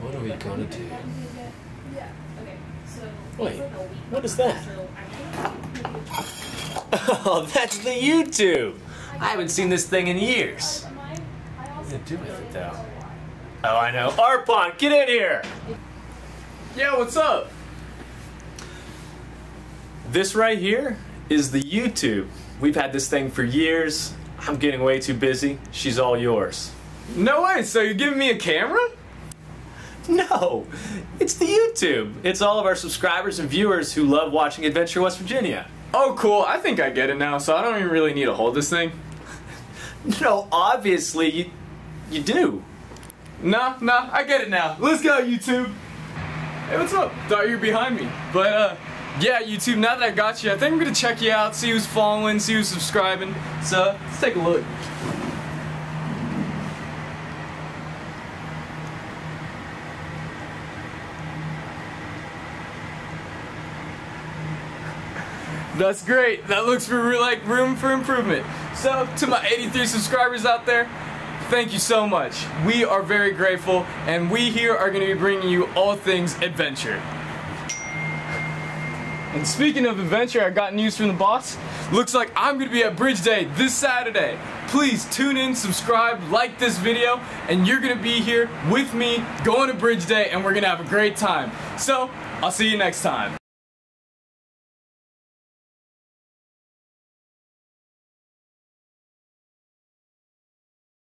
What are we gonna do? Wait, what is that? Oh, that's the YouTube! I haven't seen this thing in years. What did I do with it though? Oh, I know. Arpan, get in here! Yo, what's up? This right here is the YouTube. We've had this thing for years. I'm getting way too busy. She's all yours. No way, so you're giving me a camera? No, it's the YouTube. It's all of our subscribers and viewers who love watching Adventure West Virginia. Oh cool, I think I get it now, so I don't even really need to hold this thing. No, obviously you do. Nah, I get it now. Let's go, YouTube. Hey, what's up? Thought you were behind me, but yeah, YouTube, now that I got you, I think I'm gonna check you out, see who's following, see who's subscribing. So, let's take a look. That's great. That looks for like room for improvement. So, to my 83 subscribers out there, thank you so much. We are very grateful, and we here are gonna be bringing you all things adventure. And speaking of adventure, I got news from the boss. Looks like I'm gonna be at Bridge Day this Saturday. Please tune in, subscribe, like this video, and you're gonna be here with me going to Bridge Day, and we're gonna have a great time. So, I'll see you next time.